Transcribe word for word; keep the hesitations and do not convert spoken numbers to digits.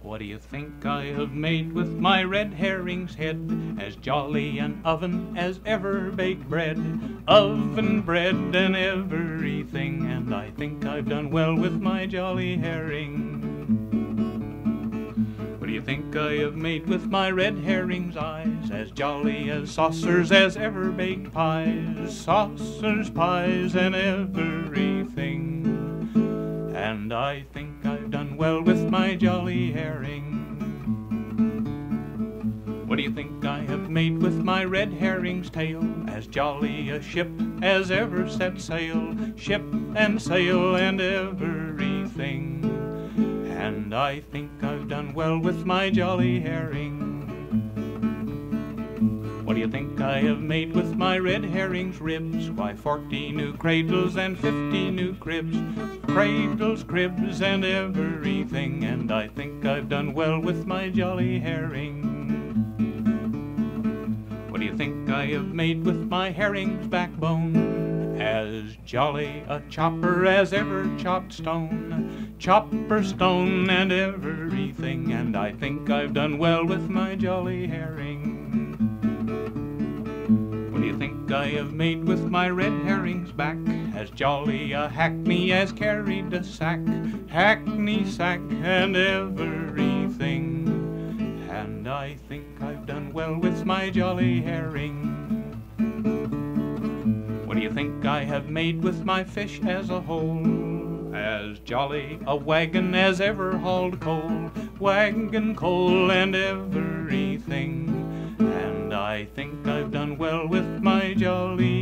What do you think I have made with my red herring's head? As jolly an oven as ever baked bread, oven bread and everything, and I think I've done well with my jolly herring. What do you think I have made with my red herring's eyes? As jolly as saucers as ever baked pies, saucers, pies and everything, and I think I've done well with my jolly herring. What do you think I have made with my red herring's tail? As jolly a ship as ever set sail, ship and sail and everything, and I think I've done well with my jolly herring. What do you think I have made with my red herring's ribs? Why, forty new cradles and fifty new cribs, cradles, cribs, and everything, and I think I've done well with my jolly herring. What do you think I have made with my herring's backbone? As jolly a chopper as ever chopped stone, chopper, stone, and everything, and I think I've done well with my jolly herring. What do you think I have made with my red herring's back? As jolly a hackney as carried a sack, hackney, sack, and everything, and I think I've done well with my jolly herring. What do you think I have made with my fish as a whole? As jolly a wagon as ever hauled coal, wagon, coal, and everything, I think I've done well with my jolly